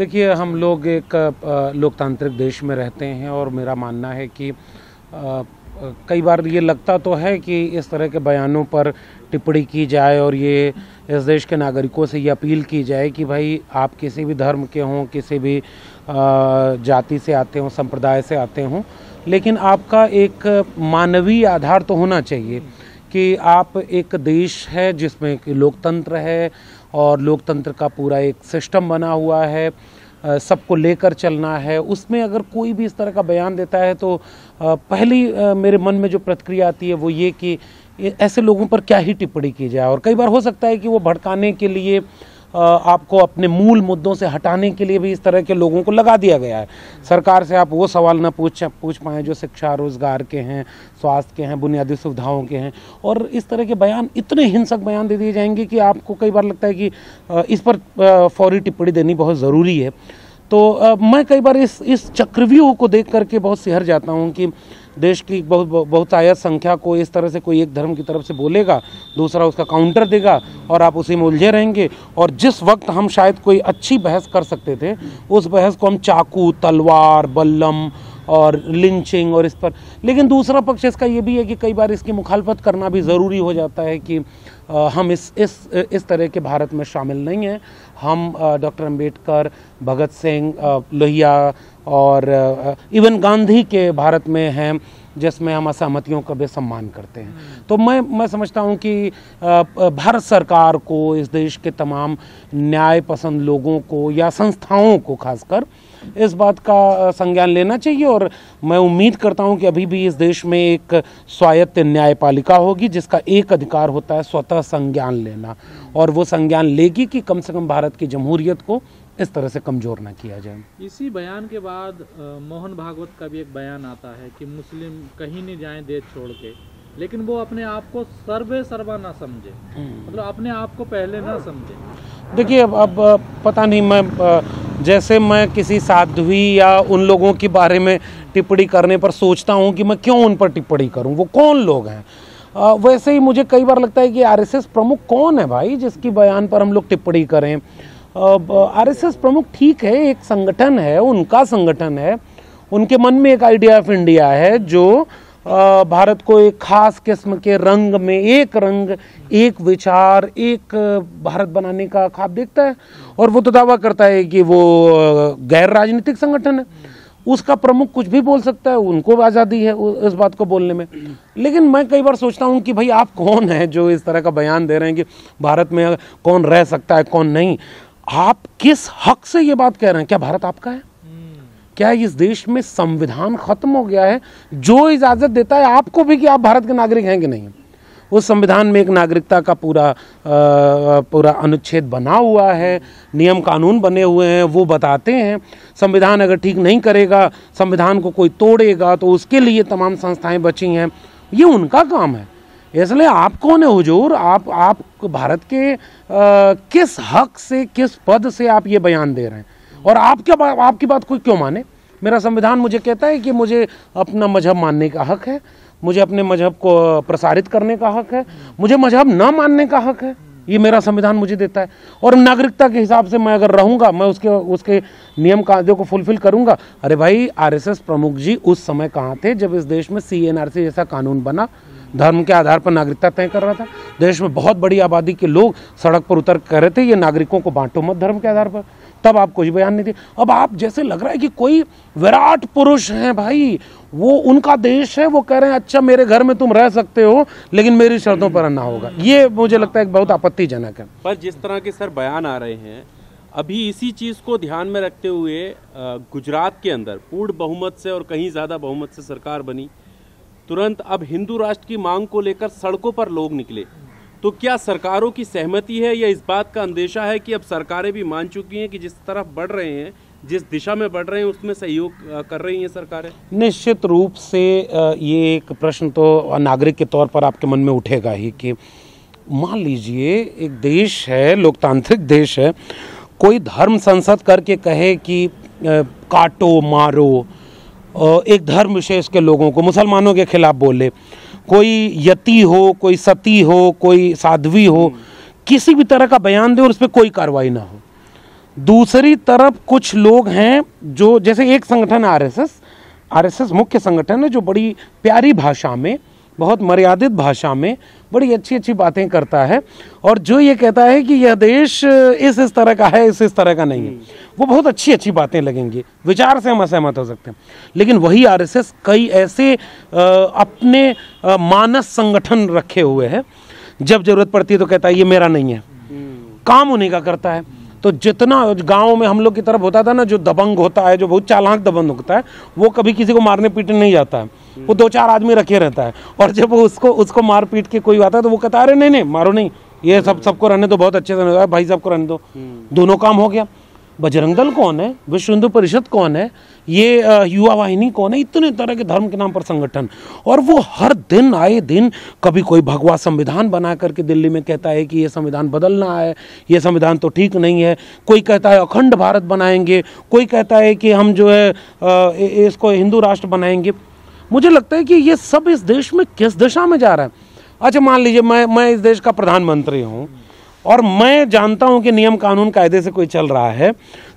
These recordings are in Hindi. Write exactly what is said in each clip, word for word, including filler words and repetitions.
देखिए, हम लोग एक लोकतांत्रिक देश में रहते हैं और मेरा मानना है कि कई बार ये लगता तो है कि इस तरह के बयानों पर टिप्पणी की जाए और ये इस देश के नागरिकों से ये अपील की जाए कि भाई आप किसी भी धर्म के हों, किसी भी जाति से आते हों, संप्रदाय से आते हों, लेकिन आपका एक मानवीय आधार तो होना चाहिए कि आप एक देश है जिसमें लोकतंत्र है और लोकतंत्र का पूरा एक सिस्टम बना हुआ है, सबको लेकर चलना है। उसमें अगर कोई भी इस तरह का बयान देता है तो पहली मेरे मन में जो प्रतिक्रिया आती है वो ये कि ऐसे लोगों पर क्या ही टिप्पणी की जाए। और कई बार हो सकता है कि वो भड़काने के लिए, आपको अपने मूल मुद्दों से हटाने के लिए भी इस तरह के लोगों को लगा दिया गया है। सरकार से आप वो सवाल ना पूछ पूछ पाएँ जो शिक्षा, रोज़गार के हैं, स्वास्थ्य के हैं, बुनियादी सुविधाओं के हैं, और इस तरह के बयान, इतने हिंसक बयान दे दिए जाएंगे कि आपको कई बार लगता है कि इस पर फौरी टिप्पणी देनी बहुत ज़रूरी है। तो मैं कई बार इस इस चक्रव्यूह को देख करके बहुत सिहर जाता हूँ कि देश की बहुत बहुत आयत संख्या को इस तरह से कोई एक धर्म की तरफ से बोलेगा, दूसरा उसका काउंटर देगा और आप उसी में उलझे रहेंगे। और जिस वक्त हम शायद कोई अच्छी बहस कर सकते थे, उस बहस को हम चाकू, तलवार, बल्लम और लिंचिंग और इस पर। लेकिन दूसरा पक्ष इसका ये भी है कि कई बार इसकी मुखालफत करना भी ज़रूरी हो जाता है कि हम इस इस इस तरह के भारत में शामिल नहीं हैं। हम डॉक्टर अंबेडकर, भगत सिंह, लोहिया और इवन गांधी के भारत में हैं, जिसमें हम असहमतियों का भी सम्मान करते हैं। तो मैं मैं समझता हूं कि भारत सरकार को, इस देश के तमाम न्याय पसंद लोगों को या संस्थाओं को खासकर इस बात का संज्ञान लेना चाहिए। और मैं उम्मीद करता हूं कि अभी भी इस देश में एक स्वायत्त न्यायपालिका होगी जिसका एक अधिकार होता है स्वतः संज्ञान लेना, और वो संज्ञान लेगी कि कम से कम भारत की जमहूरियत को इस तरह से कमज़ोर ना किया जाए। इसी बयान के बाद मोहन भागवत का भी एक बयान आता है कि मुस्लिम कहीं नहीं जाएं देश छोड़ के, लेकिन वो अपने आप को सर्वे सर्वा ना समझे, मतलब अपने आप को पहले ना समझे। देखिए, अब अब पता नहीं, मैं जैसे मैं किसी साध्वी या उन लोगों के बारे में टिप्पणी करने पर सोचता हूँ कि मैं क्यों उन पर टिप्पणी करूँ, वो कौन लोग हैं। वैसे ही मुझे कई बार लगता है कि आरएसएस प्रमुख कौन है भाई जिसकी बयान पर हम लोग टिप्पणी करें। आरएसएस प्रमुख ठीक है, एक संगठन है, उनका संगठन है, उनके मन में एक आइडिया ऑफ इंडिया है जो आ, भारत को एक खास किस्म के रंग में, एक रंग, एक विचार, एक भारत बनाने का ख्वाब देखता है, और वो तो दावा करता है कि वो गैर राजनीतिक संगठन है। उसका प्रमुख कुछ भी बोल सकता है, उनको आज़ादी है इस बात को बोलने में। लेकिन मैं कई बार सोचता हूं कि भाई आप कौन हैं जो इस तरह का बयान दे रहे हैं कि भारत में कौन रह सकता है कौन नहीं। आप किस हक से ये बात कह रहे हैं? क्या भारत आपका है? क्या इस देश में संविधान खत्म हो गया है जो इजाज़त देता है आपको भी कि आप भारत के नागरिक हैं कि नहीं? उस संविधान में एक नागरिकता का पूरा पूरा अनुच्छेद बना हुआ है, नियम कानून बने हुए हैं, वो बताते हैं। संविधान अगर ठीक नहीं करेगा, संविधान को कोई तोड़ेगा तो उसके लिए तमाम संस्थाएं बची हैं, ये उनका काम है। इसलिए आप कौन है हुजूर? आप आप भारत के आ, किस हक से, किस पद से आप ये बयान दे रहे हैं? और आपके आपकी बात कोई क्यों माने? मेरा संविधान मुझे कहता है कि मुझे अपना मजहब मानने का हक है, मुझे अपने मजहब को प्रसारित करने का हक है, मुझे मजहब ना मानने का हक है, ये मेरा संविधान मुझे देता है। और नागरिकता के हिसाब से मैं अगर रहूँगा, मैं उसके उसके नियम कायदों को फुलफिल करूँगा। अरे भाई, आरएसएस प्रमुख जी उस समय कहाँ थे जब इस देश में सीएनआरसी जैसा कानून बना, धर्म के आधार पर नागरिकता तय कर रहा था? देश में बहुत बड़ी आबादी के लोग सड़क पर उतर कर रहे थे, ये नागरिकों को बांटो मत धर्म के आधार पर, तब आप कुछ बयान नहीं दिया। अब आप, जैसे लग रहा है कि कोई विराट पुरुष हैं भाई, वो उनका देश है, वो कह रहे हैं अच्छा मेरे घर में तुम रह सकते हो लेकिन मेरी शर्तों पर रहना होगा। ये मुझे लगता है बहुत आपत्तिजनक है। पर जिस तरह के सर बयान आ रहे हैं, अभी इसी चीज़ को ध्यान में रखते हुए गुजरात के अंदर पूर्ण बहुमत से और कहीं ज़्यादा बहुमत से सरकार बनी, तुरंत अब हिंदू राष्ट्र की मांग को लेकर सड़कों पर लोग निकले। तो क्या सरकारों की सहमति है या इस बात का अंदेशा है कि अब सरकारें भी मान चुकी हैं कि जिस तरफ बढ़ रहे हैं, जिस दिशा में बढ़ रहे हैं, उसमें सहयोग कर रही हैं सरकारें? निश्चित रूप से ये एक प्रश्न तो नागरिक के तौर पर आपके मन में उठेगा ही कि मान लीजिए एक देश है, लोकतांत्रिक देश है, कोई धर्म संसद करके कहे कि काटो मारो, एक धर्म विशेष के लोगों को, मुसलमानों के खिलाफ बोले, कोई यति हो, कोई सती हो, कोई साध्वी हो, किसी भी तरह का बयान दे और उस पर कोई कार्रवाई ना हो। दूसरी तरफ कुछ लोग हैं जो जैसे एक संगठन आरएसएस आरएसएस मुख्य संगठन है जो बड़ी प्यारी भाषा में, बहुत मर्यादित भाषा में बड़ी अच्छी अच्छी बातें करता है और जो ये कहता है कि यह देश इस इस तरह का है, इस इस तरह का नहीं है, वो बहुत अच्छी अच्छी बातें लगेंगी, विचार से हम असहमत हो सकते हैं। लेकिन वही आरएसएस कई ऐसे अपने मानस संगठन रखे हुए हैं, जब जरूरत पड़ती है तो कहता है ये मेरा नहीं है, काम उन्हीं का करता है। तो जितना गाँव में हम लोग की तरफ होता था ना, जो दबंग होता है, जो बहुत चालाक दबंग होता है, वो कभी किसी को मारने पीटने नहीं जाता है, वो दो चार आदमी रखे रहता है और जब वो उसको उसको मार पीट के कोई आता है तो वो कहता है अरे नहीं नहीं मारो नहीं, ये सब सबको रहने दो, बहुत अच्छे से भाई साहब को रहने दो। दोनों काम हो गया। बजरंग दल कौन है, विश्व हिंदू परिषद कौन है, ये युवा वाहिनी कौन है, इतने तरह के धर्म के नाम पर संगठन, और वो हर दिन आए दिन कभी कोई भगवा संविधान बना करके दिल्ली में कहता है कि ये संविधान बदलना है, ये संविधान तो ठीक नहीं है, कोई कहता है अखंड भारत बनाएंगे, कोई कहता है कि हम जो है इसको हिंदू राष्ट्र बनाएंगे। मुझे लगता है कि ये सब इस देश में किस दिशा में जा रहा है। अच्छा मान लीजिए मैं मैं इस देश का प्रधानमंत्री हूँ और मैं जानता हूँ कि नियम कानून कायदे से कोई चल रहा है,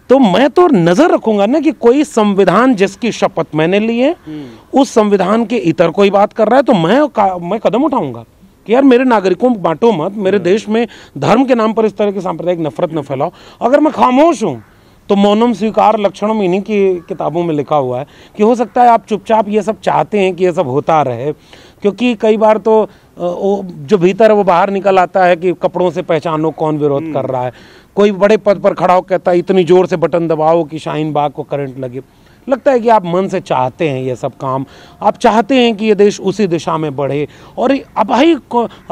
तो मैं तो नज़र रखूंगा ना कि कोई संविधान जिसकी शपथ मैंने ली है, उस संविधान के इतर कोई बात कर रहा है तो मैं मैं कदम उठाऊंगा कि यार मेरे नागरिकों को बांटो मत, मेरे देश में धर्म के नाम पर इस तरह की सांप्रदायिक नफरत न फैलाओ। अगर मैं खामोश हूँ तो मौनम स्वीकार लक्षणम इन्हीं की किताबों में लिखा हुआ है कि हो सकता है आप चुपचाप ये सब चाहते हैं कि ये सब होता रहे, क्योंकि कई बार तो जो भीतर है वो बाहर निकल आता है कि कपड़ों से पहचानो कौन विरोध कर रहा है। कोई बड़े पद पर खड़ा हो कहता है इतनी जोर से बटन दबाओ कि शाइन बाग को करंट लगे। लगता है कि आप मन से चाहते हैं ये सब काम, आप चाहते हैं कि ये देश उसी दिशा में बढ़े। और अब भाई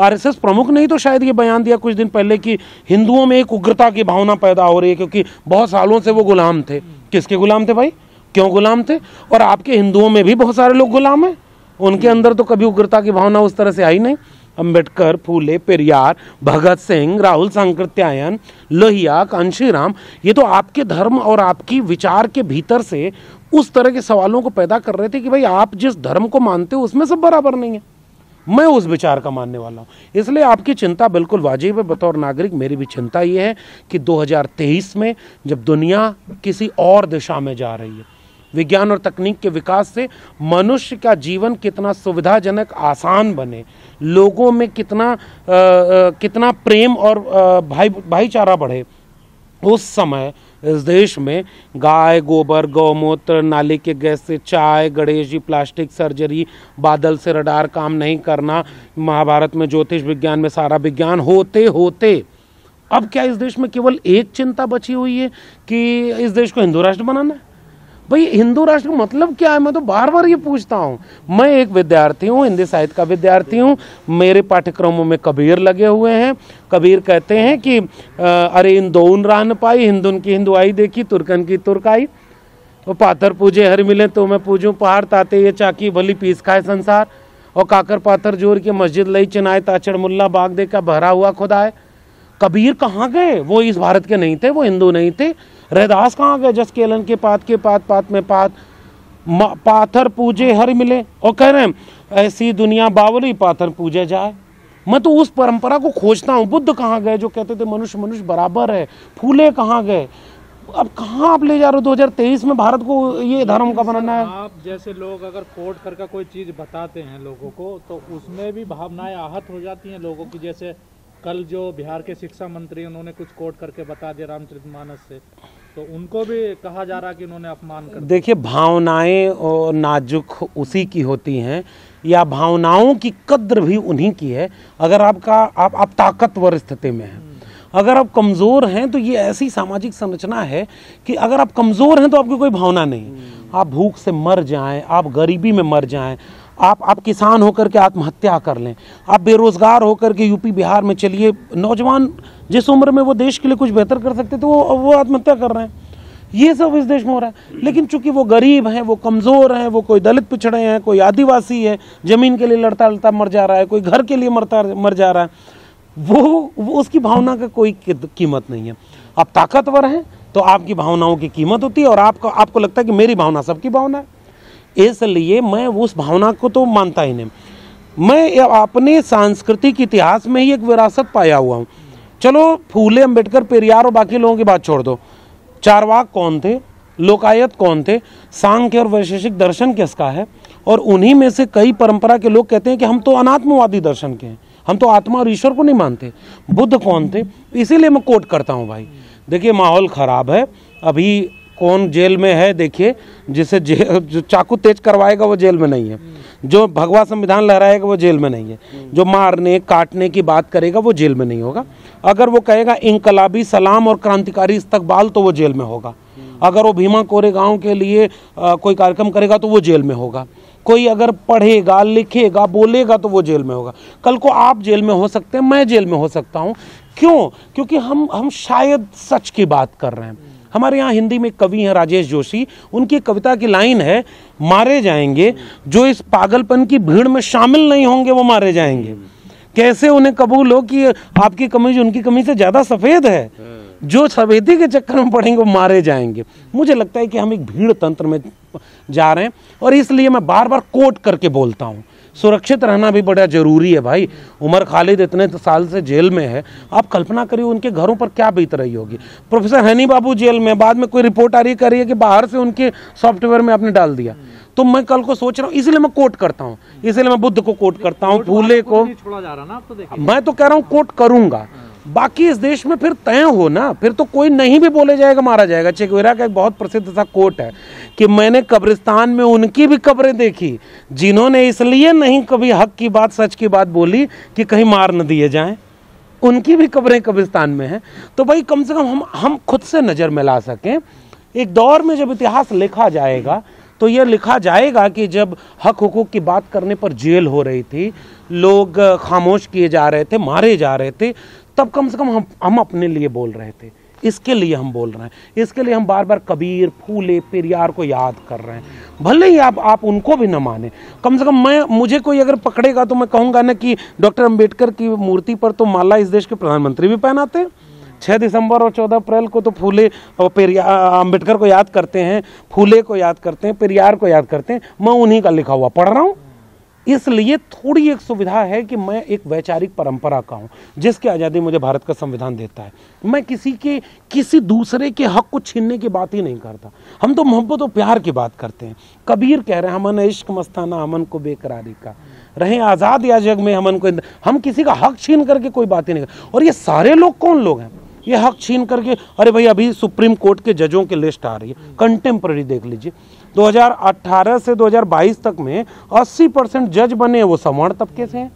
आरएसएस प्रमुख ने ही तो शायद ये बयान दिया कुछ दिन पहले कि हिंदुओं में एक उग्रता की भावना पैदा हो रही है क्योंकि बहुत सालों से वो गुलाम थे। किसके गुलाम थे भाई, क्यों गुलाम थे? और आपके हिंदुओं में भी बहुत सारे लोग गुलाम हैं, उनके अंदर तो कभी उग्रता की भावना उस तरह से आई नहीं। अंबेडकर, फूले, पेरियार, भगत सिंह, राहुल सांकृत्यायन, लोहिया, कांशीराम, ये तो आपके धर्म और आपकी विचार के भीतर से उस तरह के सवालों को पैदा कर रहे थे कि भाई आप जिस धर्म को मानते हो उसमें सब बराबर नहीं है, मैं उस विचार का मानने वाला हूँ। इसलिए आपकी चिंता बिल्कुल वाजिब है। बतौर नागरिक मेरी भी चिंता ये है कि दो हज़ार तेईस में जब दुनिया किसी और दिशा में जा रही है, विज्ञान और तकनीक के विकास से मनुष्य का जीवन कितना सुविधाजनक आसान बने, लोगों में कितना आ, आ, कितना प्रेम और आ, भाई भाईचारा बढ़े, उस समय इस देश में गाय गोबर, गौमूत्र, नाले के गैस से चाय, गणेश जी, प्लास्टिक सर्जरी, बादल से रडार काम नहीं करना, महाभारत में ज्योतिष विज्ञान में सारा विज्ञान होते होते अब क्या इस देश में केवल एक चिंता बची हुई है कि इस देश को हिंदू राष्ट्र बनाना है। भाई हिंदू राष्ट्र का मतलब क्या है? मैं तो बार बार ये पूछता हूँ। मैं एक विद्यार्थी हूँ, हिंदी साहित्य का विद्यार्थी हूँ, मेरे पाठ्यक्रमों में कबीर लगे हुए हैं। कबीर कहते हैं कि आ, अरे इन दोन रान पाई, हिंदुन की हिंदुआई देखी, तुर्कन की तुर्काई, तो पाथर पूजे हर मिले तो मैं पूजूँ पहाड़, ताते ये चाकी भली पीस खाए संसार, और काकर पाथर जोर के मस्जिद लई चिनाए, ताचड़ मुल्ला बाग देखा भरा हुआ खुदाए। कबीर कहाँ गए? वो इस भारत के नहीं थे, वो हिंदू नहीं थे। रैदास कहाँ गए? जस केलन के पात के पात पात में पात, पाथर पूजे हर मिले, और कह रहे हैं ऐसी दुनिया बावली पाथर पूजे जाए। मैं तो उस परंपरा को खोजता हूँ। बुद्ध कहाँ गए जो कहते थे मनुष्य मनुष्य बराबर है? फूले कहाँ गए? अब कहाँ आप ले जा रहे हो? दो हजार तेईस में भारत को ये धर्म का बनाना है। आप जैसे लोग अगर कोर्ट करके कोई चीज बताते हैं लोगों को तो उसमें भी भावनाएं आहत हो जाती हैं लोगों की। जैसे कल जो बिहार के शिक्षा मंत्री उन्होंने कुछ कोट करके बता दिया रामचरितमानस से, तो उनको भी कहा जा रहा कि उन्होंने अपमान कर। देखिए भावनाएं और नाजुक उसी की होती हैं, या भावनाओं की कद्र भी उन्हीं की है अगर आपका आप आप ताकतवर स्थिति में हैं। अगर आप कमज़ोर हैं तो ये ऐसी सामाजिक संरचना है कि अगर आप कमज़ोर हैं तो आपकी कोई भावना नहीं। आप भूख से मर जाएँ, आप गरीबी में मर जाएँ, आप आप किसान होकर के आत्महत्या कर लें, आप बेरोज़गार होकर के यूपी बिहार में चलिए, नौजवान जिस उम्र में वो देश के लिए कुछ बेहतर कर सकते थे वो वो आत्महत्या कर रहे हैं। ये सब इस देश में हो रहा है। लेकिन चूंकि वो गरीब हैं, वो कमज़ोर हैं, वो कोई दलित पिछड़े हैं, कोई आदिवासी है, ज़मीन के लिए लड़ता लड़ता मर जा रहा है, कोई घर के लिए मरता मर जा रहा है, वो, वो उसकी भावना का कोई कीमत नहीं है। आप ताकतवर हैं तो आपकी भावनाओं की कीमत होती है और आपको आपको लगता है कि मेरी भावना सबकी भावना है, इसलिए मैं उस भावना को तो मानता ही नहीं। मैं अपने सांस्कृतिक इतिहास में ही एक विरासत पाया हुआ हूँ। चलो फूले, अंबेडकर, पेरियार और बाकी लोगों की बात छोड़ दो, चारवाक कौन थे, लोकायत कौन थे, सांख्य और वैशेषिक दर्शन किसका है, और उन्हीं में से कई परंपरा के लोग कहते हैं कि हम तो अनात्मवादी दर्शन के हैं, हम तो आत्मा और ईश्वर को नहीं मानते। बुद्ध कौन थे, इसीलिए मैं कोट करता हूँ भाई। देखिए माहौल ख़राब है, अभी कौन जेल में है, देखिए जिसे जो चाकू तेज करवाएगा वो जेल में नहीं है, जो भगवा संविधान लहराएगा वो जेल में नहीं है, जो मारने काटने की बात करेगा वो जेल में नहीं होगा, अगर वो कहेगा इंकलाबी सलाम और क्रांतिकारी इस्तकबाल तो वो जेल में होगा, अगर वो भीमा कोरेगांव के लिए आ, कोई कार्यक्रम करेगा तो वो जेल में होगा, कोई अगर पढ़ेगा लिखेगा बोलेगा तो वो जेल में होगा। कल को आप जेल में हो सकते हैं, मैं जेल में हो सकता हूँ। क्यों? क्योंकि हम हम शायद सच की बात कर रहे हैं। हमारे यहाँ हिंदी में कवि हैं राजेश जोशी, उनकी कविता की लाइन है, मारे जाएंगे जो इस पागलपन की भीड़ में शामिल नहीं होंगे वो मारे जाएंगे। कैसे उन्हें कबूल हो कि आपकी कमीज उनकी कमीज से ज़्यादा सफ़ेद है, जो सफेदी के चक्कर में पड़ेंगे वो मारे जाएंगे। मुझे लगता है कि हम एक भीड़ तंत्र में जा रहे हैं और इसलिए मैं बार बार कोट करके बोलता हूँ। सुरक्षित रहना भी बड़ा ज़रूरी है भाई। उमर खालिद इतने साल से जेल में है, आप कल्पना करिए उनके घरों पर क्या बीत रही होगी। प्रोफेसर हनी बाबू जेल में, बाद में कोई रिपोर्ट आ रही कह रही है कि बाहर से उनके सॉफ्टवेयर में आपने डाल दिया। तो मैं कल को सोच रहा हूँ, इसलिए मैं कोट करता हूँ, इसलिए मैं बुद्ध को कोट करता हूँ, फूले को, मैं तो कह रहा हूँ कोट करूँगा। बाकी इस देश में फिर तय हो ना, फिर तो कोई नहीं भी बोले जाएगा, मारा जाएगा। चे ग्वेरा का एक बहुत प्रसिद्ध सा कोट है कि मैंने कब्रिस्तान में उनकी भी कब्रें देखी जिन्होंने इसलिए नहीं कभी हक की बात सच की बात बोली कि कहीं मार न दिए जाएं, उनकी भी कब्रें कब्रिस्तान में हैं। तो भाई कम से कम हम हम खुद से नज़र मिला सकें। एक दौर में जब इतिहास लिखा जाएगा तो ये लिखा जाएगा कि जब हक हुकूक की बात करने पर जेल हो रही थी, लोग खामोश किए जा रहे थे, मारे जा रहे थे, तब कम से कम हम हम अपने लिए बोल रहे थे। इसके लिए हम बोल रहे हैं, इसके लिए हम बार बार कबीर फूले पेरियार को याद कर रहे हैं। भले ही आप आप उनको भी ना माने, कम से कम मैं मुझे कोई अगर पकड़ेगा तो मैं कहूँगा ना कि डॉक्टर अंबेडकर की मूर्ति पर तो माला इस देश के प्रधानमंत्री भी पहनाते हैं। छः दिसंबर और चौदह अप्रैल को तो फूले और पेरियार अम्बेडकर को याद करते हैं, फूले को याद करते हैं, पेरियार को याद करते हैं। मैं उन्हीं का लिखा हुआ पढ़ रहा हूँ। इसलिए थोड़ी एक सुविधा है कि मैं एक वैचारिक परंपरा का हूँ जिसकी आज़ादी मुझे भारत का संविधान देता है। मैं किसी के किसी दूसरे के हक को छीनने की बात ही नहीं करता। हम तो मोहब्बत और प्यार की बात करते हैं। कबीर कह रहे हैं, हमन इश्क मस्ताना हमन को बेकरारी का, रहे आज़ाद या जग में हमन को। हम किसी का हक छीन करके कोई बात ही नहीं करते। और ये सारे लोग कौन लोग हैं? ये हक छीन करके, अरे भाई अभी सुप्रीम कोर्ट के जजों की लिस्ट आ रही है, कंटेम्प्रेरी देख लीजिए, दो हज़ार अठारह से दो हज़ार बाईस तक में अस्सी परसेंट जज बने वो सवर्ण तबके से हैं।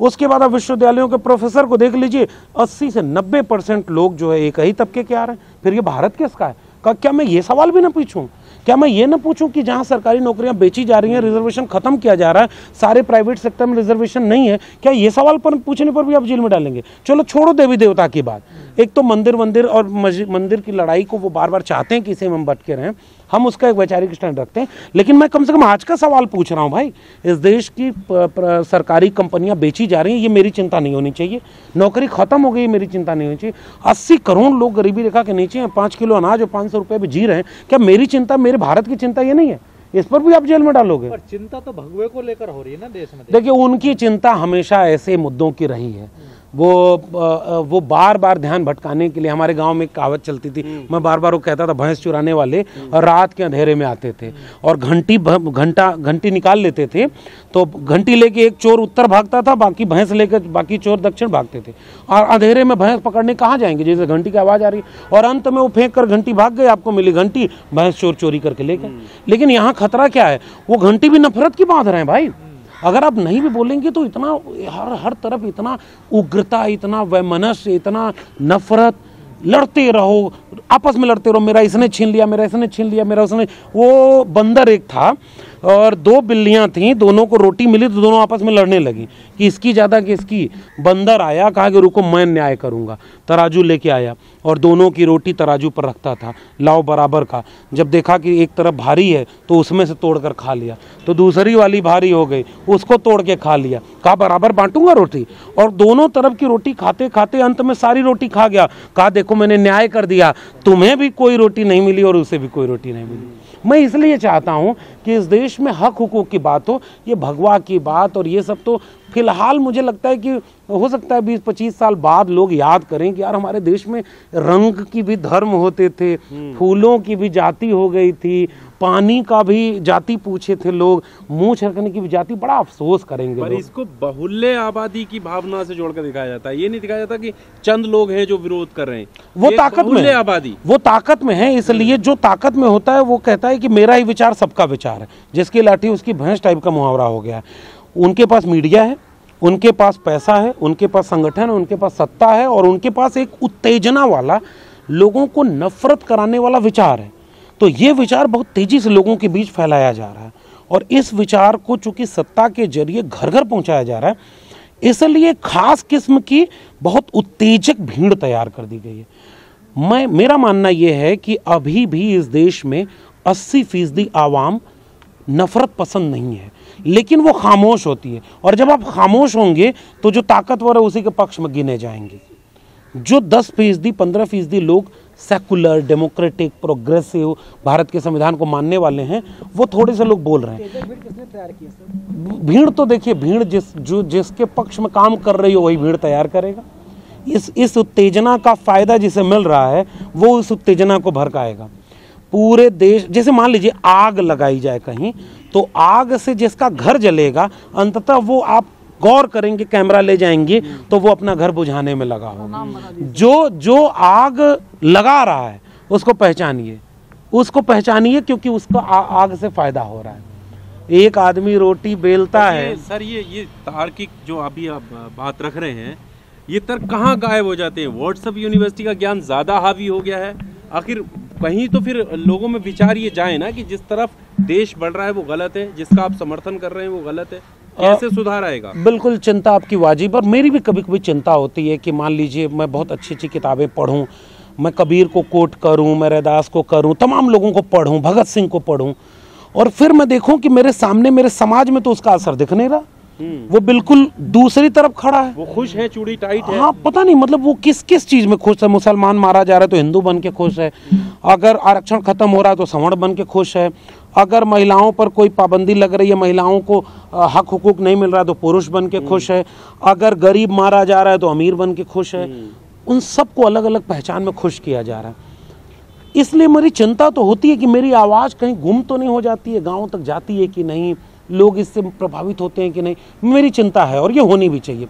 उसके बाद आप विश्वविद्यालयों के प्रोफेसर को देख लीजिए, अस्सी से नब्बे परसेंट लोग जो है एक ही तबके के आ रहे हैं। फिर ये भारत किसका है? का क्या मैं ये सवाल भी ना पूछूं? क्या मैं ये ना पूछूं कि जहां सरकारी नौकरियां बेची जा रही हैं, रिजर्वेशन खत्म किया जा रहा है, सारे प्राइवेट सेक्टर में रिजर्वेशन नहीं है, क्या ये सवाल पर पूछने पर भी आप जेल में डालेंगे? चलो छोड़ो देवी देवता की बात। एक तो मंदिर मंदिर और मंदिर की लड़ाई को वो बार बार चाहते हैं कि इसे हम बटके रहें, हम उसका एक वैचारिक स्टैंड रखते हैं, लेकिन मैं कम से कम आज का सवाल पूछ रहा हूँ भाई। इस देश की प, प, सरकारी कंपनियाँ बेची जा रही हैं, ये मेरी चिंता नहीं होनी चाहिए। नौकरी खत्म हो गई, मेरी चिंता नहीं होनी चाहिए। अस्सी करोड़ लोग गरीबी रेखा के नीचे हैं, पाँच किलो अनाज और पाँच सौ रुपये भी जी रहे हैं। क्या मेरी चिंता, मेरे भारत की चिंता ये नहीं है? इस पर भी आप जेल में डालोगे? पर चिंता तो भगवे को लेकर हो रही है ना देश में। देखिए उनकी चिंता हमेशा ऐसे मुद्दों की रही है, वो वो बार बार ध्यान भटकाने के लिए। हमारे गांव में कहावत चलती थी, मैं बार बार वो कहता था, भैंस चुराने वाले रात के अंधेरे में आते थे और घंटी घंटा घंटी निकाल लेते थे। तो घंटी लेके एक चोर उत्तर भागता था, बाकी भैंस लेकर बाकी चोर दक्षिण भागते थे। और अंधेरे में भैंस पकड़ने कहाँ जाएंगे जैसे घंटी की आवाज़ आ रही, और अंत में वो फेंक कर घंटी भाग गए, आपको मिली घंटी, भैंस चोर चोरी करके ले गए। लेकिन यहाँ खतरा क्या है? वो घंटी भी नफरत की बांध रहे हैं भाई। अगर आप नहीं भी बोलेंगे तो इतना हर हर तरफ इतना उग्रता, इतना वैमनस्य, इतना नफरत, लड़ते रहो, आपस में लड़ते रहो, मेरा इसने छीन लिया, मेरा इसने छीन लिया, मेरा उसने। वो बंदर एक था और दो बिल्लियाँ थीं, दोनों को रोटी मिली तो दोनों आपस में लड़ने लगी कि इसकी ज़्यादा कि इसकी। बंदर आया, कहा कि रुको मैं न्याय करूँगा। तराजू लेके आया और दोनों की रोटी तराजू पर रखता था, लाओ बराबर का। जब देखा कि एक तरफ भारी है तो उसमें से तोड़ कर खा लिया, तो दूसरी वाली भारी हो गई, उसको तोड़ के खा लिया, कहा बराबर बांटूंगा रोटी। और दोनों तरफ की रोटी खाते खाते अंत में सारी रोटी खा गया, कहा देखो मैंने न्याय कर दिया, तुम्हें भी कोई रोटी नहीं मिली और उसे भी कोई रोटी नहीं मिली। मैं इसलिए चाहता हूँ कि इस देश में हक हुकूक की बात हो। ये भगवा की बात और ये सब तो फिलहाल मुझे लगता है कि हो सकता है बीस पच्चीस साल बाद लोग याद करें कि यार हमारे देश में रंग की भी धर्म होते थे, फूलों की भी जाति हो गई थी, पानी का भी जाति पूछे थे लोग, मुंह छलकने की भी जाति। बड़ा अफसोस करेंगे। पर इसको बहुल्य आबादी की भावना से जोड़कर दिखाया जाता है, ये नहीं दिखाया जाता कि चंद लोग हैं जो विरोध कर रहे हैं। वो ताकत में आबादी, वो ताकत में है, इसलिए जो ताकत में होता है वो कहता है कि मेरा ही विचार सबका विचार है, जिसकी लाठी उसकी भैंस टाइप का मुहावरा हो गया है। उनके पास मीडिया है, उनके पास पैसा है, उनके पास संगठन है, उनके पास सत्ता है, और उनके पास एक उत्तेजना वाला, लोगों को नफरत कराने वाला विचार है। तो ये विचार बहुत तेजी से लोगों के बीच फैलाया जा रहा है, और इस विचार को चूंकि सत्ता के जरिए घर घर पहुंचाया जा रहा है, इसलिए खास किस्म की बहुत उत्तेजक भीड़ तैयार कर दी गई है। मैं मेरा मानना यह है कि अभी भी इस देश में अस्सी फीसदी आवाम नफरत पसंद नहीं है, लेकिन वो खामोश होती है, और जब आप खामोश होंगे तो जो ताकतवर है उसी के पक्ष में गिने जाएंगे। जो दस फीसदी पंद्रह फीसदी लोग सेकुलर, डेमोक्रेटिक, प्रोग्रेसिव, भारत के संविधान को मानने वाले हैं, वो थोड़े से लोग बोल रहे हैं। भीड़ तो देखिए, भीड़ जिस जो जिसके पक्ष में काम कर रही हो वही भीड़ तैयार करेगा। इस इस उत्तेजना का फायदा जिसे मिल रहा है वो उस उत्तेजना को भड़काएगा। पूरे देश, जैसे मान लीजिए आग लगाई जाए कहीं, तो आग से जिसका घर जलेगा अंततः वो, आप गौर करेंगे, कैमरा ले जाएंगे तो वो अपना घर बुझाने में लगा होगा। जो जो आग लगा रहा है उसको पहचानिए, उसको पहचानिए क्योंकि उसको आ, आग से फायदा हो रहा है। एक आदमी रोटी बेलता है। सर ये ये तार्किक जो अभी आप बात रख रहे हैं, ये तर्क कहाँ गायब हो जाते हैं? व्हाट्सएप यूनिवर्सिटी का ज्ञान ज़्यादा हावी हो गया है। आखिर कहीं तो फिर लोगों में विचार ये जाए ना कि जिस तरफ देश बढ़ रहा है वो गलत है, जिसका आप समर्थन कर रहे हैं वो गलत है। कैसे सुधार आएगा? बिल्कुल, चिंता आपकी वाजिब, और मेरी भी कभी कभी चिंता होती है कि मान लीजिए मैं बहुत अच्छी अच्छी किताबें पढूं, मैं कबीर को कोट करूं, मैं रैदास को करूं, तमाम लोगों को पढूं, भगत सिंह को पढूं, और फिर मैं देखूं कि मेरे सामने, मेरे समाज में तो उसका असर दिख नहीं रहा, वो बिल्कुल दूसरी तरफ खड़ा है, वो खुश है, चूड़ी टाइट है। हाँ, पता नहीं मतलब वो किस किस चीज़ में खुश है। मुसलमान मारा जा रहा है तो हिंदू बन के खुश है, अगर आरक्षण खत्म हो रहा है तो सवर्ण बन के खुश है, अगर महिलाओं पर कोई पाबंदी लग रही है, महिलाओं को हक हुकूक नहीं मिल रहा तो पुरुष बन के खुश है, अगर गरीब मारा जा रहा है तो अमीर बन के खुश है। उन सबको अलग अलग पहचान में खुश किया जा रहा है। इसलिए मेरी चिंता तो होती है कि मेरी आवाज़ कहीं गुम तो नहीं हो जाती है, गाँव तक जाती है कि नहीं, लोग इससे प्रभावित होते हैं कि नहीं, मेरी चिंता है, और ये होनी भी चाहिए,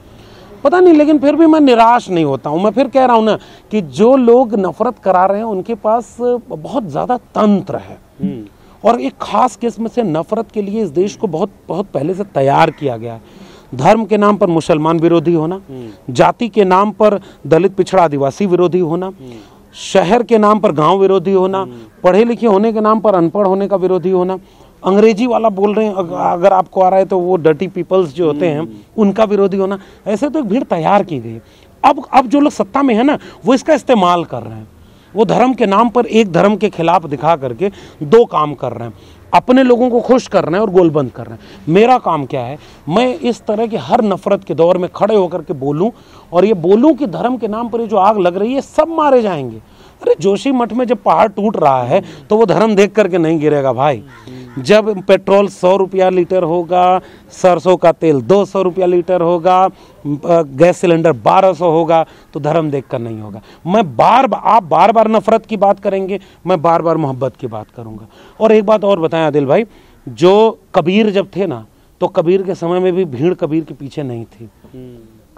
पता नहीं। लेकिन फिर भी मैं निराश नहीं होता हूँ। मैं फिर कह रहा हूँ ना कि जो लोग नफरत करा रहे हैं उनके पास बहुत ज़्यादा तंत्र है, और एक खास किस्म से नफरत के लिए इस देश को बहुत बहुत पहले से तैयार किया गया है। धर्म के नाम पर मुसलमान विरोधी होना, जाति के नाम पर दलित पिछड़ा आदिवासी विरोधी होना, शहर के नाम पर गाँव विरोधी होना, पढ़े लिखे होने के नाम पर अनपढ़ होने का विरोधी होना, अंग्रेजी वाला बोल रहे हैं अगर आपको आ रहा है तो वो डर्टी पीपल्स जो होते हैं उनका विरोधी होना, ऐसे तो एक भीड़ तैयार की गई। अब अब जो लोग सत्ता में है ना वो इसका इस्तेमाल कर रहे हैं, वो धर्म के नाम पर एक धर्म के खिलाफ दिखा करके दो काम कर रहे हैं, अपने लोगों को खुश कर रहे हैं और गोलबंद कर रहे हैं। मेरा काम क्या है? मैं इस तरह की हर नफरत के दौर में खड़े होकर के बोलूँ, और ये बोलूँ कि धर्म के नाम पर ये जो आग लग रही है सब मारे जाएंगे। अरे जोशी मठ में जब पहाड़ टूट रहा है तो वो धर्म देख करके नहीं गिरेगा भाई। जब पेट्रोल सौ रुपया लीटर होगा, सरसों का तेल दो सौ रुपया लीटर होगा, गैस सिलेंडर बारह सौ होगा, तो धर्म देखकर नहीं होगा। मैं बार बार आप बार बार नफरत की बात करेंगे, मैं बार बार मोहब्बत की बात करूंगा। और एक बात और बताएं आदिल भाई, जो कबीर जब थे ना तो कबीर के समय में भी भीड़ कबीर के पीछे नहीं थी।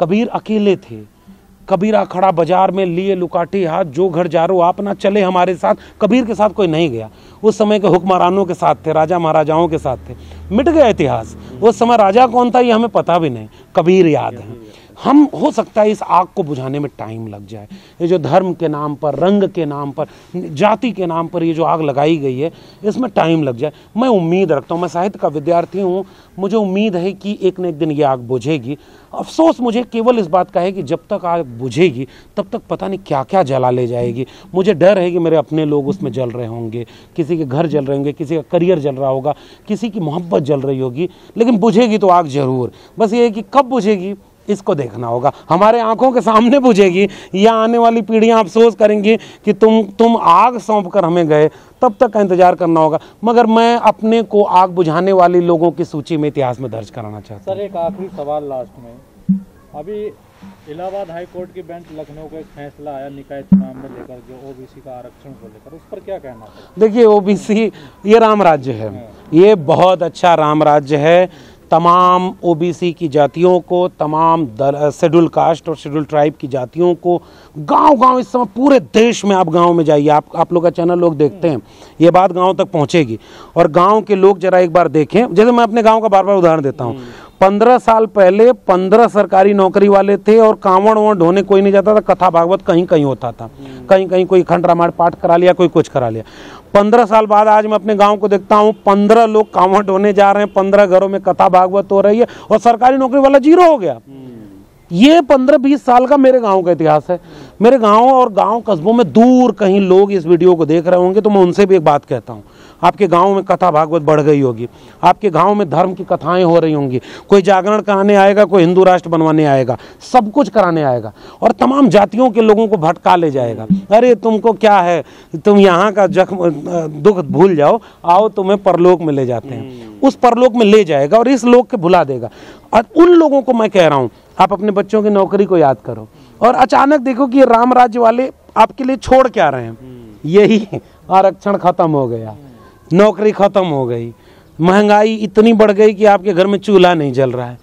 कबीर अकेले थे। कबीर अखड़ा बाजार में लिए लुकाटी हाथ, जो घर जा रो आप ना चले हमारे साथ। कबीर के साथ कोई नहीं गया। उस समय के हुक्मरानों के साथ थे, राजा महाराजाओं के साथ थे। मिट गया इतिहास। उस समय राजा कौन था ये हमें पता भी नहीं, कबीर याद है। हम, हो सकता है इस आग को बुझाने में टाइम लग जाए। ये जो धर्म के नाम पर, रंग के नाम पर, जाति के नाम पर ये जो आग लगाई गई है, इसमें टाइम लग जाए। मैं उम्मीद रखता हूँ, मैं साहित्य का विद्यार्थी हूँ, मुझे उम्मीद है कि एक न एक दिन ये आग बुझेगी। अफसोस मुझे केवल इस बात का है कि जब तक आग बुझेगी तब तक पता नहीं क्या क्या जला ले जाएगी। मुझे डर है कि मेरे अपने लोग उसमें जल रहे होंगे, किसी के घर जल रहे होंगे, किसी का करियर जल रहा होगा, किसी की मोहब्बत जल रही होगी, लेकिन बुझेगी तो आग ज़रूर। बस ये है कि कब बुझेगी इसको देखना होगा, हमारे आंखों के सामने बुझेगी। या आने वाली पीढ़ियां अफसोस करेंगी कि तुम तुम आग सौंप कर हमें गए, तब तक का इंतजार करना होगा। मगर मैं अपने को आग बुझाने वाले लोगों की सूची में इतिहास में दर्ज कराना चाहता हूं। सर एक आखिरी सवाल लास्ट में, अभी इलाहाबाद हाईकोर्ट की बेंच लखनऊ का एक फैसला आया निकाय चुनाव में लेकर, जो ओबीसी का आरक्षण को लेकर, उस पर क्या कहना है? देखिए ओबीसी ये राम राज्य है, ये बहुत अच्छा राम राज्य है। तमाम ओबीसी की जातियों को, तमाम शेड्यूल कास्ट और शेड्यूल ट्राइब की जातियों को गांव-गांव इस समय पूरे देश में, आप गांव में जाइए, आप आप लोग का चैनल लोग देखते हैं, ये बात गांव तक पहुंचेगी। और गांव के लोग जरा एक बार देखें, जैसे मैं अपने गांव का बार बार उदाहरण देता हूँ, पंद्रह साल पहले पंद्रह सरकारी नौकरी वाले थे और कांवड़ वावड़ ढोने कोई नहीं जाता था, कथा भागवत कहीं कहीं होता था, कहीं कहीं कोई खंड रामायण पाठ करा लिया, कोई कुछ करा लिया। पंद्रह साल बाद आज मैं अपने गांव को देखता हूँ, पंद्रह लोग कांवड़ ढोने जा रहे हैं, पंद्रह घरों में कथा भागवत हो रही है और सरकारी नौकरी वाला जीरो हो गया। ये पंद्रह बीस साल का मेरे गाँव का इतिहास है। मेरे गाँव और गाँव कस्बों में दूर कहीं लोग इस वीडियो को देख रहे होंगे, तो मैं उनसे भी एक बात कहता हूँ, आपके गांव में कथा भागवत बढ़ गई होगी, आपके गांव में धर्म की कथाएं हो रही होंगी, कोई जागरण कराने आएगा, कोई हिंदू राष्ट्र बनवाने आएगा, सब कुछ कराने आएगा और तमाम जातियों के लोगों को भटका ले जाएगा। अरे तुमको क्या है, तुम यहाँ का जख्म दुख भूल जाओ, आओ तुम्हें परलोक में ले जाते हैं, उस परलोक में ले जाएगा और इस लोक के भुला देगा। और उन लोगों को मैं कह रहा हूँ, आप अपने बच्चों की नौकरी को याद करो और अचानक देखो कि ये राम राज्य वाले आपके लिए छोड़ क्या रहे हैं, यही आरक्षण खत्म हो गया, नौकरी खत्म हो गई, महंगाई इतनी बढ़ गई कि आपके घर में चूल्हा नहीं जल रहा है,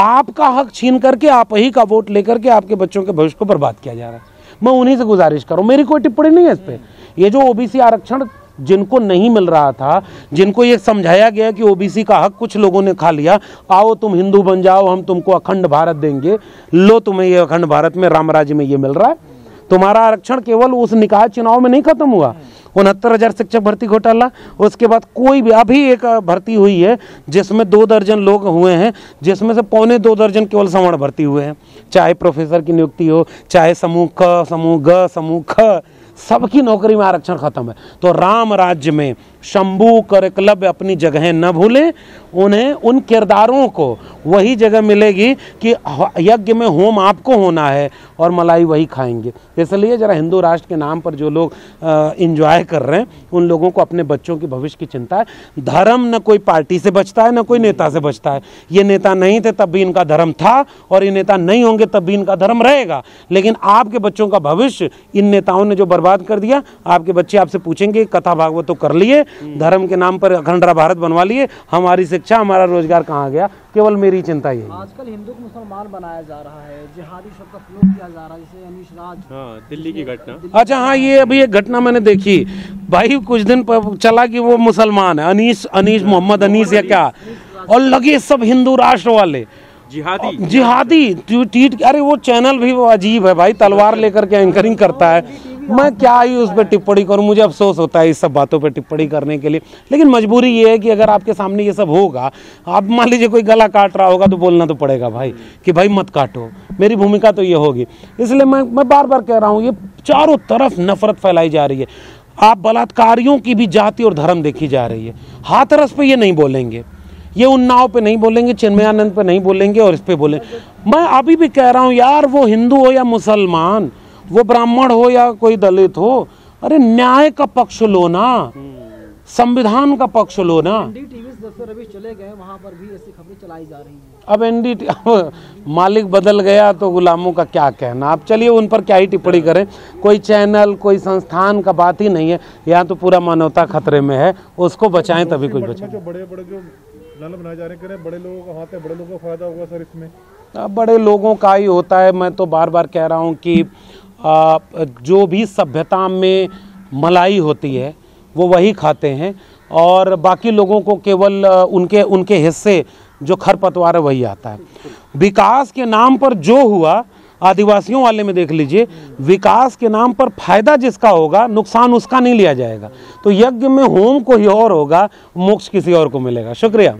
आपका हक छीन करके आप ही का वोट लेकर के आपके बच्चों के भविष्य को बर्बाद किया जा रहा है। मैं उन्हीं से गुजारिश कर रहा हूँ, मेरी कोई टिप्पणी नहीं है इस पे। ये जो ओबीसी आरक्षण जिनको नहीं मिल रहा था, जिनको ये समझाया गया कि ओबीसी का हक कुछ लोगों ने खा लिया, आओ तुम हिंदू बन जाओ, हम तुमको अखंड भारत देंगे, लो तुम्हें ये अखंड भारत में राम राज्य में ये मिल रहा है। तुम्हारा आरक्षण केवल उस निकाय चुनाव में नहीं खत्म हुआ, उनहत्तर हजार शिक्षक भर्ती घोटाला, उसके बाद कोई भी अभी एक भर्ती हुई है जिसमें दो दर्जन लोग हुए हैं, जिसमें से पौने दो दर्जन केवल सवर्ण भर्ती हुए हैं, चाहे प्रोफेसर की नियुक्ति हो, चाहे समूह क, समूह ग, समूह ख, सबकी नौकरी में आरक्षण खत्म है। तो राम राज्य में शंभू करिकुलम अपनी जगह न भूलें, उन्हें उन किरदारों को वही जगह मिलेगी कि यज्ञ में होम आपको होना है और मलाई वही खाएंगे। इसलिए जरा हिंदू राष्ट्र के नाम पर जो लोग एंजॉय कर रहे हैं, उन लोगों को अपने बच्चों के भविष्य की चिंता है। धर्म न कोई पार्टी से बचता है, न कोई नेता से बचता है। ये नेता नहीं थे तब भी इनका धर्म था और ये नेता नहीं होंगे तब भी इनका धर्म रहेगा, लेकिन आपके बच्चों का भविष्य इन नेताओं ने जो बात कर दिया, आपके बच्चे आपसे पूछेंगे कथा भागवत तो कर लिए, धर्म के नाम पर अखंड भारत बनवा लिए, हमारी शिक्षा हमारा रोजगार कहां गया? केवल मेरी चिंता यही। आजकल हिंदू को मुसलमान बनाया जा रहा है, जिहादी शब्द का प्रयोग किया जा रहा है, जैसे अनिश राज, हां दिल्ली की घटना। अच्छा हां, ये अभी एक घटना मैंने देखी भाई, कुछ दिन चला कि वो मुसलमान है, अनीस अनीस मोहम्मद अनीस या क्या, और लगे सब हिंदू राष्ट्र वाले जिहादी जिहादी ट्वीट। अरे वो चैनल भी अजीब है भाई, तलवार लेकर के एंकरिंग करता है। मैं क्या ही उस पर टिप्पणी करूं, मुझे अफसोस होता है इस सब बातों पर टिप्पणी करने के लिए, लेकिन मजबूरी ये है कि अगर आपके सामने ये सब होगा, आप मान लीजिए कोई गला काट रहा होगा तो बोलना तो पड़ेगा भाई कि भाई मत काटो, मेरी भूमिका तो ये होगी। इसलिए मैं मैं बार बार कह रहा हूँ, ये चारों तरफ नफरत फैलाई जा रही है। आप बलात्कारियों की भी जाति और धर्म देखी जा रही है। हाथरस पर ये नहीं बोलेंगे, ये उन्नाव पे नहीं बोलेंगे, चिन्मयानंद पे नहीं बोलेंगे और इस पर बोलेंगे। मैं अभी भी कह रहा हूँ यार, वो हिंदू हो या मुसलमान, वो ब्राह्मण हो या कोई दलित हो, अरे न्याय का पक्ष लो ना, संविधान का पक्ष लो ना। एनडीटी न्यूज़ दफ्तर अभी चले गए, वहां पर भी ऐसी खबरें चलाई जा रही हैं। अब एनडीटी मालिक बदल गया तो गुलामों का क्या कहना। आप चलिए उन पर क्या ही टिप्पणी करें, कोई चैनल कोई संस्थान का बात ही नहीं है, यहाँ तो पूरा मानवता खतरे में है, उसको बचाएं तभी कुछ बचाएं। बड़े लोगों का हाथ है, बड़े लोगों का फायदा होगा सर इसमें। अब बड़े लोगों का ही होता है, मैं तो बार बार कह रहा हूँ कि आ, जो भी सभ्यता में मलाई होती है वो वही खाते हैं और बाकी लोगों को केवल उनके उनके हिस्से जो खरपतवार है वही आता है। विकास के नाम पर जो हुआ, आदिवासियों वाले में देख लीजिए, विकास के नाम पर फायदा जिसका होगा नुकसान उसका नहीं लिया जाएगा। तो यज्ञ में होम को ही और होगा, मोक्ष किसी और को मिलेगा। शुक्रिया।